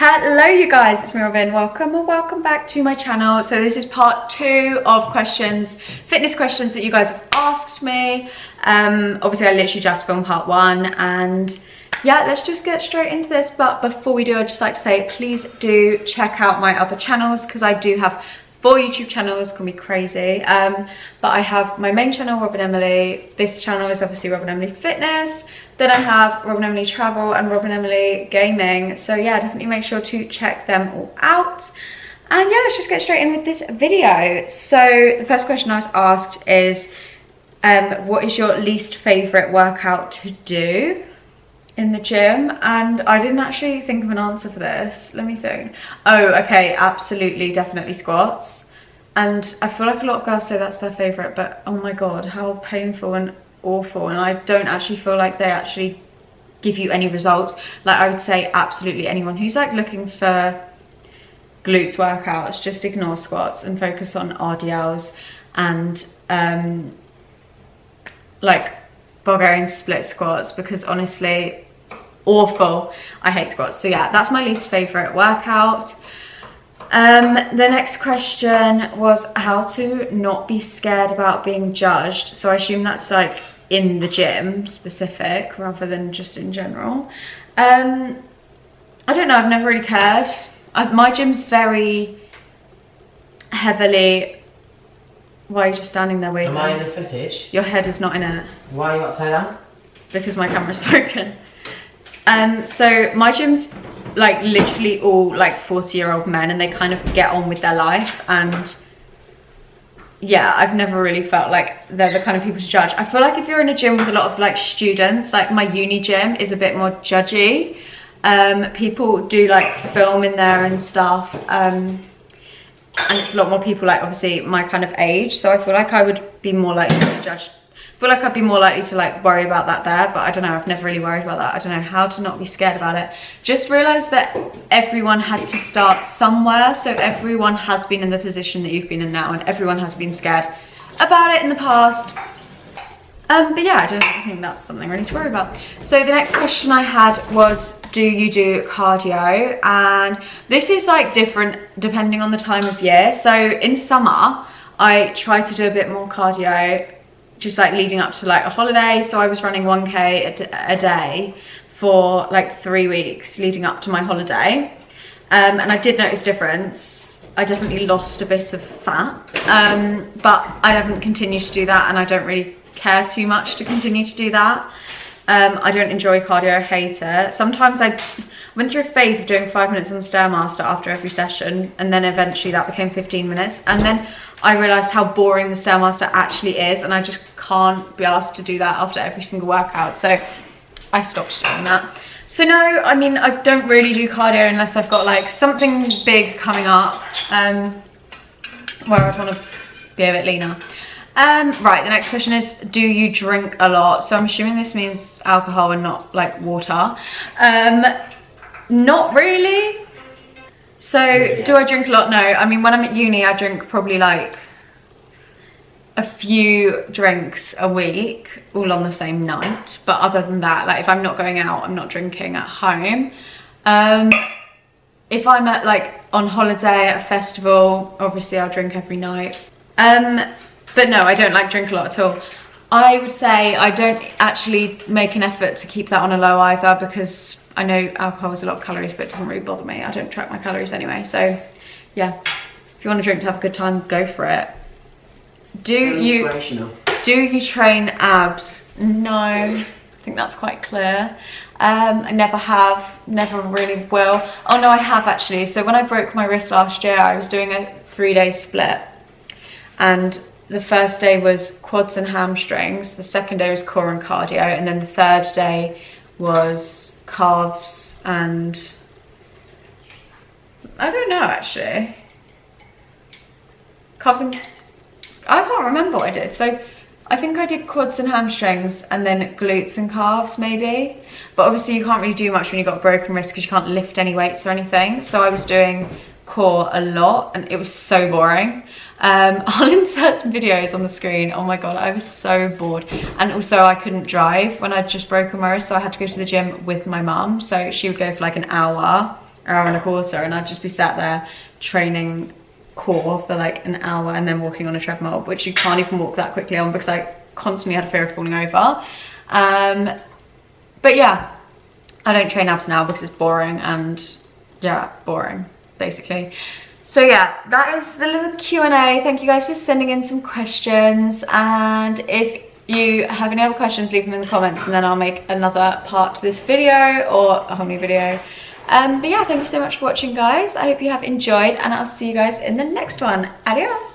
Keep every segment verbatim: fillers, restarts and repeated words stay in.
Hello you guys, it's me Robyn. Welcome and welcome back to my channel. So this is part two of questions, fitness questions that you guys have asked me. Um, obviously I literally just filmed part one and yeah, let's just get straight into this. But before we do, I'd just like to say, please do check out my other channels because I do have four YouTube channels, can be crazy. Um, but I have my main channel, Robyn Emily. This channel is obviously Robyn Emily Fitness. Then I have Robyn Emily Travel and Robyn Emily Gaming. So yeah, definitely make sure to check them all out. And yeah, let's just get straight in with this video. So the first question I was asked is, um, what is your least favorite workout to do in the gym? And I didn't actually think of an answer for this. Let me think. Oh, okay, absolutely, definitely squats. And I feel like a lot of girls say that's their favorite, but oh my God, how painful and awful. And I don't actually feel like they actually give you any results. Like I would say absolutely anyone who's like looking for glutes workouts, just ignore squats and focus on R D Ls and um, like Bulgarian split squats, because honestly, awful. I hate squats. So yeah, that's my least favorite workout. Um the next question was how to not be scared about being judged. So I assume that's like in the gym specific rather than just in general. um I don't know, I've never really cared. I've, my gym's very heavily... Why are you just standing there waiting? Am I in the footage? Your head is not in it. Why are you upside down? Because my camera's broken. Um, so my gym's like literally all like forty year old men and they kind of get on with their life, and yeah, I've never really felt like they're the kind of people to judge. I feel like if you're in a gym with a lot of like students, like my uni gym is a bit more judgy. Um, people do like film in there and stuff. Um, and it's a lot more people like obviously my kind of age, so I feel like I would be more likely to judge. I feel like I'd be more likely to like worry about that there, but I don't know, I've never really worried about that. I don't know how to not be scared about it. Just realize that everyone had to start somewhere, so everyone has been in the position that you've been in now and everyone has been scared about it in the past. Um, but yeah, I don't think that's something really to worry about. So the next question I had was, do you do cardio? And this is like different depending on the time of year. So in summer, I try to do a bit more cardio just like leading up to like a holiday. So I was running one K a, a day for like three weeks leading up to my holiday. Um, and I did notice a difference. I definitely lost a bit of fat, um, but I haven't continued to do that and I don't really care too much to continue to do that. um I don't enjoy cardio, I hate it. Sometimes I went through a phase of doing five minutes on Stairmaster after every session, and then eventually that became fifteen minutes, and then I realized how boring the Stairmaster actually is and I just can't be asked to do that after every single workout, so I stopped doing that. So no, I mean, I don't really do cardio unless I've got like something big coming up um where I'd want to be a bit leaner. Um, right, the next question is, do you drink a lot? So I'm assuming this means alcohol and not like water. Um, not really. So yeah. Do I drink a lot? No, I mean, when I'm at uni, I drink probably like a few drinks a week, all on the same night. But other than that, like if I'm not going out, I'm not drinking at home. Um, if I'm at like on holiday at a festival, obviously I'll drink every night. Um, But no, I don't like drink a lot at all. I would say I don't actually make an effort to keep that on a low either, because I know alcohol is a lot of calories, but it doesn't really bother me. I don't track my calories anyway. So yeah, if you want to drink to have a good time, go for it. Do you, do you train abs? No, I think that's quite clear. Um, I never have, never really will. Oh no, I have actually. So when I broke my wrist last year, I was doing a three day split, and the first day was quads and hamstrings, the second day was core and cardio, and then the third day was calves and... I don't know actually. Calves and... I can't remember what I did. So I think I did quads and hamstrings and then glutes and calves maybe. But obviously you can't really do much when you've got a broken wrist because you can't lift any weights or anything. So I was doing core a lot and it was so boring. Um, I'll insert some videos on the screen. Oh my God, I was so bored. And also I couldn't drive when I'd just broken my wrist, so I had to go to the gym with my mum. So she would go for like an hour hour and a quarter, and I'd just be sat there training core for like an hour and then walking on a treadmill, which you can't even walk that quickly on because I constantly had a fear of falling over. Um, but yeah, I don't train abs now because it's boring and yeah, boring basically. So yeah, that is the little Q and A. Thank you guys for sending in some questions, and if you have any other questions, leave them in the comments and then I'll make another part to this video or a whole new video. Um, but yeah, thank you so much for watching, guys. I hope you have enjoyed, and I'll see you guys in the next one. Adios!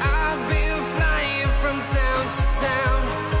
I've been flying from town to town.